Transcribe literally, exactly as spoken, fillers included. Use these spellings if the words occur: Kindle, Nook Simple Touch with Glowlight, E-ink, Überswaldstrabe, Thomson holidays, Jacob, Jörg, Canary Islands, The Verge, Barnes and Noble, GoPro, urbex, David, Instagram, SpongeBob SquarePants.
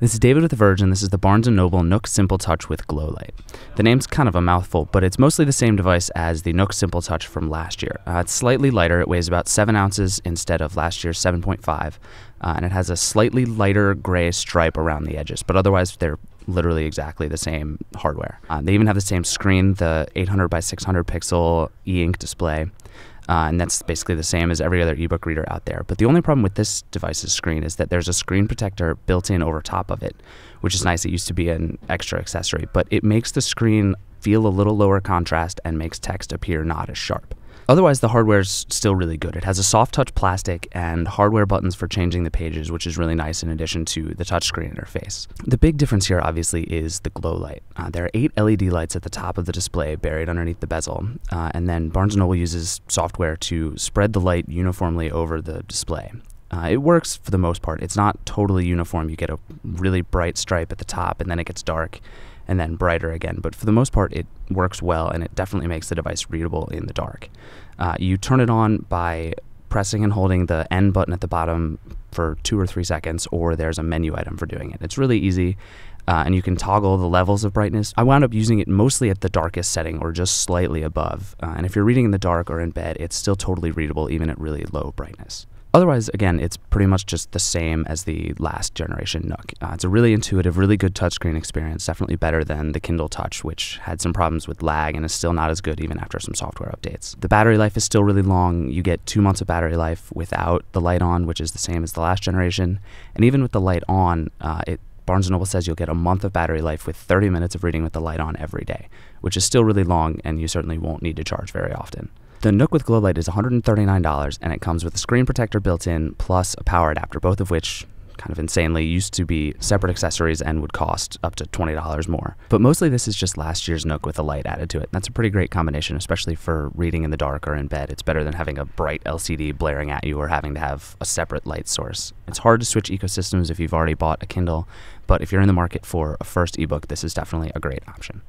This is David with The Verge, and this is the Barnes and Noble Nook Simple Touch with Glowlight. The name's kind of a mouthful, but it's mostly the same device as the Nook Simple Touch from last year. Uh, it's slightly lighter. It weighs about seven ounces instead of last year's seven point five, uh, and it has a slightly lighter gray stripe around the edges, but otherwise they're literally exactly the same hardware. Uh, they even have the same screen, the eight hundred by six hundred pixel e-ink display. Uh, and that's basically the same as every other ebook reader out there. But the only problem with this device's screen is that there's a screen protector built in over top of it, which is nice. It used to be an extra accessory, but it makes the screen feel a little lower contrast and makes text appear not as sharp. Otherwise, the hardware's still really good. It has a soft touch plastic and hardware buttons for changing the pages, which is really nice in addition to the touchscreen interface. The big difference here, obviously, is the glow light. Uh, there are eight L E D lights at the top of the display buried underneath the bezel, uh, and then Barnes and Noble uses software to spread the light uniformly over the display. Uh, it works for the most part. It's not totally uniform. You get a really bright stripe at the top, and then it gets dark, and then brighter again. But for the most part, it works well, and it definitely makes the device readable in the dark. Uh, you turn it on by pressing and holding the N button at the bottom for two or three seconds, or there's a menu item for doing it. It's really easy, uh, and you can toggle the levels of brightness. I wound up using it mostly at the darkest setting, or just slightly above. Uh, and if you're reading in the dark or in bed, it's still totally readable, even at really low brightness. Otherwise, again, it's pretty much just the same as the last generation Nook. Uh, it's a really intuitive, really good touchscreen experience, definitely better than the Kindle Touch, which had some problems with lag and is still not as good even after some software updates. The battery life is still really long. You get two months of battery life without the light on, which is the same as the last generation. And even with the light on, uh, it Barnes and Noble says you'll get a month of battery life with thirty minutes of reading with the light on every day, which is still really long, and you certainly won't need to charge very often. The Nook with Glowlight is one hundred thirty-nine dollars, and it comes with a screen protector built in plus a power adapter, both of which, kind of insanely, used to be separate accessories and would cost up to twenty dollars more. But mostly this is just last year's Nook with a light added to it. And that's a pretty great combination, especially for reading in the dark or in bed. It's better than having a bright L C D blaring at you or having to have a separate light source. It's hard to switch ecosystems if you've already bought a Kindle, but if you're in the market for a first ebook, this is definitely a great option.